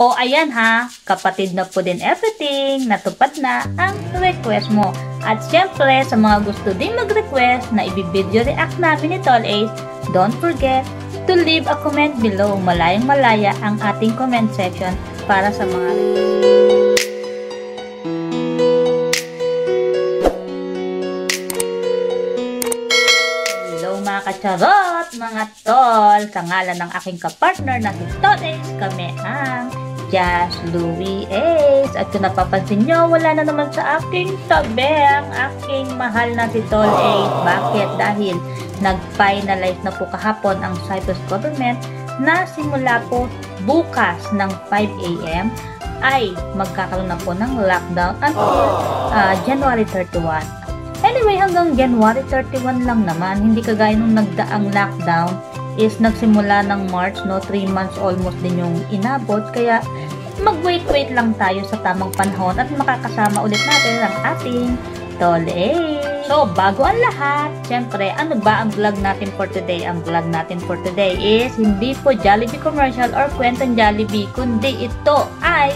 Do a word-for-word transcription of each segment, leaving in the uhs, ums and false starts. O ayan ha, kapatid na po din everything, natupad na ang request mo. At syempre, sa mga gusto din mag-request na i-video react namin ni Toll Ace, don't forget to leave a comment below. Malayang malaya ang ating comment section para sa mga request. Charot mga tol, sa ngalan ng aking kapartner na si Toll Ace, kami ang Just Louie Ace. At kung napapansin nyo, wala na naman sa aking tabi ang aking mahal na si Toll Ace. Bakit? Dahil nag-finalize na po kahapon ang Cyprus government na simula po bukas ng five A M ay magkakaroon na po ng lockdown until uh, January thirty-first. Anyway, hanggang January thirty-first lang naman, hindi kagaya nung nagdaang lockdown is nagsimula ng March, no? three months almost din yung inabot, kaya mag-wait-wait lang tayo sa tamang panahon at makakasama ulit natin ang ating Toll Ace. So, bago ang lahat, syempre, ano ba ang vlog natin for today? Ang vlog natin for today is hindi po Jollibee commercial or kwentong Jollibee, kundi ito ay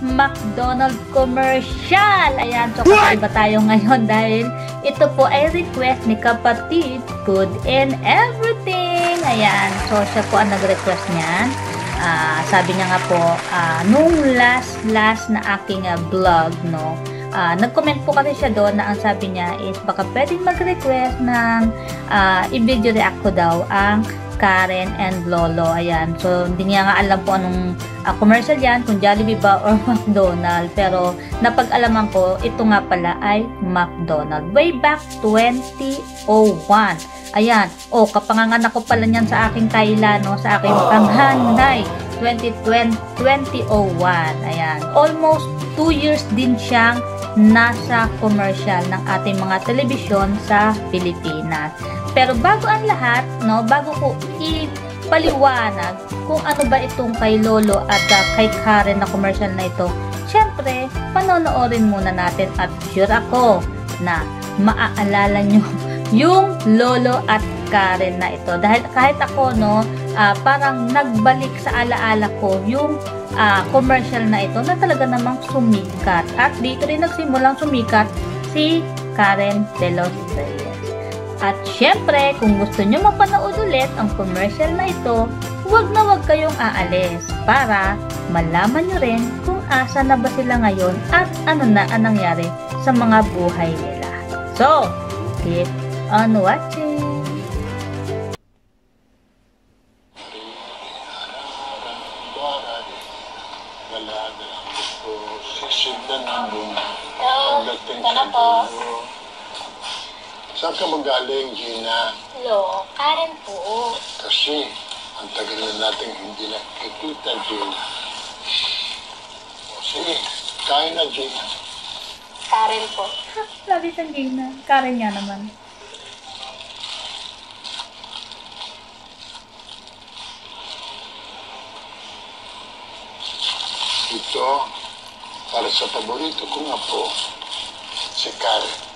McDonald's commercial. Ayan, so kakaiba tayo ngayon dahil ito po ay request ni kapatid Good and Everything. Ayan, so siya po ang nag-request niyan. Uh, sabi niya nga po, uh, nung last last na aking uh, vlog, no, uh, nag-comment po kasi siya doon na ang sabi niya is baka pwedeng mag-request ng uh, i-video react ko daw ang Karen and Lolo. Ayan, so hindi niya nga alam po anong uh, commercial yan, kung Jollibee ba or McDonald's, pero napag-alaman ko ito nga pala ay McDonald's way back twenty oh one. Ayan, o oh, kapanganganak ko pala niyan sa aking Thailand, no? Sa aking panghanay twenty oh one. Ayan, almost two years din siyang nasa commercial ng ating mga telebisyon sa Pilipinas. Pero bago ang lahat, no, bago ko ipaliwanag kung ano ba itong kay Lolo at uh, kay Karen na commercial na ito, syempre, panonoorin muna natin at sure ako na maaalala nyo yung Lolo at Karen na ito. Dahil kahit ako, no, uh, parang nagbalik sa alaala ko yung uh, commercial na ito na talaga namang sumikat. At dito rin nagsimulang sumikat si Karen Delos Reyes. At syempre, kung gusto nyo mapanood ulit ang commercial na ito, huwag na huwag kayong aalis para malaman nyo rin kung asa na ba sila ngayon at ano na ang nangyari sa mga buhay nila. So, keep on watching! Hello! Saan ka magaling, Gina? Hello, Karen po. Kasi, ang tagal na natin hindi nakikita, Gina. O sige, kain na, Gina. Karen po. Ha, labis ang Gina. Karen nga naman. Ito, para sa paborito ko nga po, si Karen.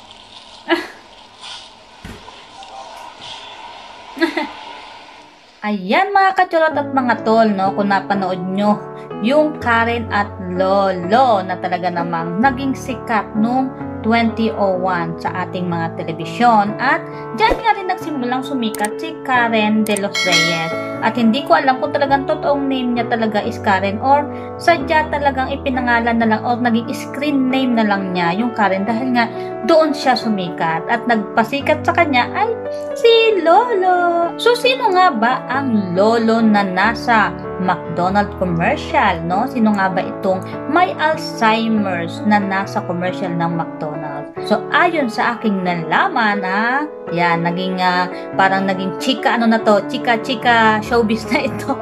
Ayan mga kacholot at mga tol, no, kung napanood nyo yung Karen at Lolo na talaga namang naging sikat noong twenty oh one sa ating mga telebisyon, at dyan nga rin nagsimulang sumikat si Karen Delos Reyes. At hindi ko alam kung talagang totoong name niya talaga is Karen or sadya talagang ipinangalan na lang or naging screen name na lang niya yung Karen dahil nga doon siya sumikat at nagpasikat sa kanya ay si Lolo. So sino nga ba ang Lolo na nasa McDonald's commercial, no? Sino nga ba itong may Alzheimer's na nasa commercial ng McDonald's? So, ayon sa aking nalaman, ha, yan, naging, uh, parang naging chika, ano na to, chika-chika showbiz na ito.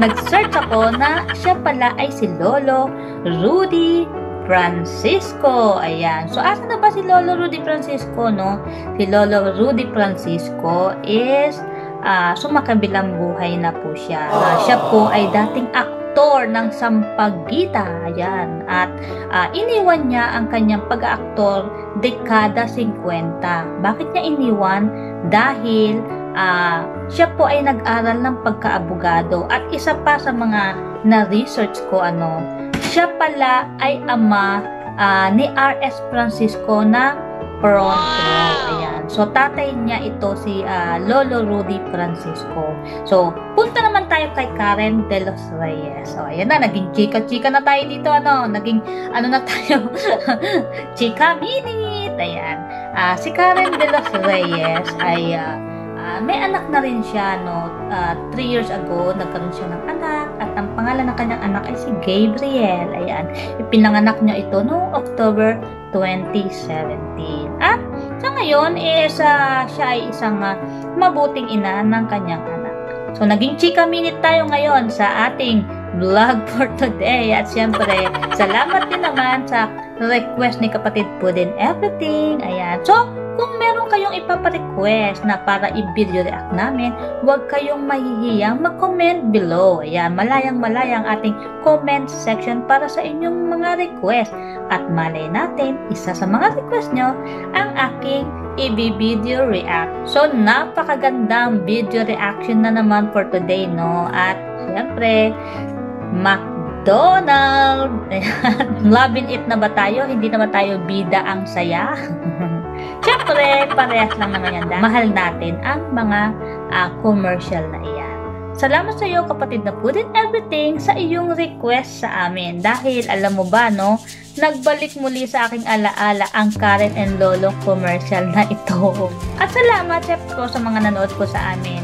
Nag-search ako na siya pala ay si Lolo Rudy Francisco. Ayan. So, asa na ba si Lolo Rudy Francisco, no? Si Lolo Rudy Francisco is Uh, sumakabilang buhay na po siya. Uh, siya po ay dating aktor ng Sampagita. Ayan. At uh, iniwan niya ang kanyang pag-aktor dekada fifty. Bakit niya iniwan? Dahil uh, siya po ay nag-aral ng pagkaabogado. At isa pa sa mga na-research ko, ano, siya pala ay ama uh, ni R S Francisco na Frontrow. Ayan. So, tatay niya ito si uh, Lolo Rudy Francisco. So, punta naman tayo kay Karen Delos Reyes. So, ayan na. Naging chika-chika na tayo dito. Ano? Naging, ano na tayo? Chika minute. Ayan. Uh, si Karen Delos Reyes ay, uh, uh, may anak na rin siya, no? Uh, three years ago, nagkaroon siya ng anak. At ang pangalan ng kanyang anak ay si Gabriel. Ayan. Ipinanganak niya ito noong October twenty seventeen. At sa ngayon is uh, siya ay isang uh, mabuting ina ng kanyang anak. So naging chika minute tayo ngayon sa ating vlog for today. At syempre, salamat din naman sa request ni kapatid po din everything. Ayan. So kung meron kayong ipaparequest na para i-video react namin, huwag kayong mahihiyang mag-comment below. Ayan, malayang-malayang ating comment section para sa inyong mga request. At malay natin, isa sa mga request nyo ang aking i-video react. So, napakagandang video reaction na naman for today, no? At syempre, Mac Donald! Loving it na ba tayo? Hindi na ba tayo bida ang saya? Siyempre, parehas lang naman yan. Mahal natin ang mga uh, commercial na iyan. Salamat sa iyo, kapatid na Put It Everything, sa iyong request sa amin. Dahil, alam mo ba, no? Nagbalik muli sa aking alaala ang Karen and Lolo commercial na ito. At salamat, chef, ko sa mga nanood ko sa amin.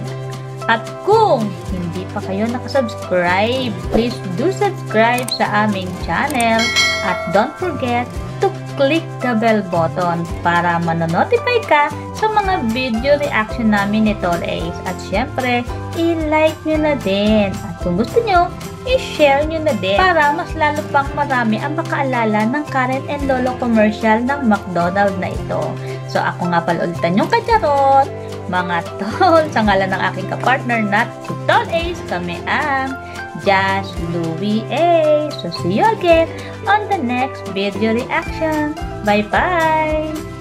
At kung hindi pa kayo nakasubscribe, please do subscribe sa aming channel. At don't forget to click the bell button para manonotify ka sa mga video reaction namin ni Toll Ace. At syempre, i-like nyo na din. At kung gusto nyo, i-share nyo na din para mas lalo pang marami ang makaalala ng Karen and Lolo commercial ng McDonald's na ito. So ako nga pala ulitan yung kacharot. Mga tol, sa ngalan ng aking kapartner na si Toll Ace, kami ang Just Louie Ace. So see you again on the next video reaction. Bye bye!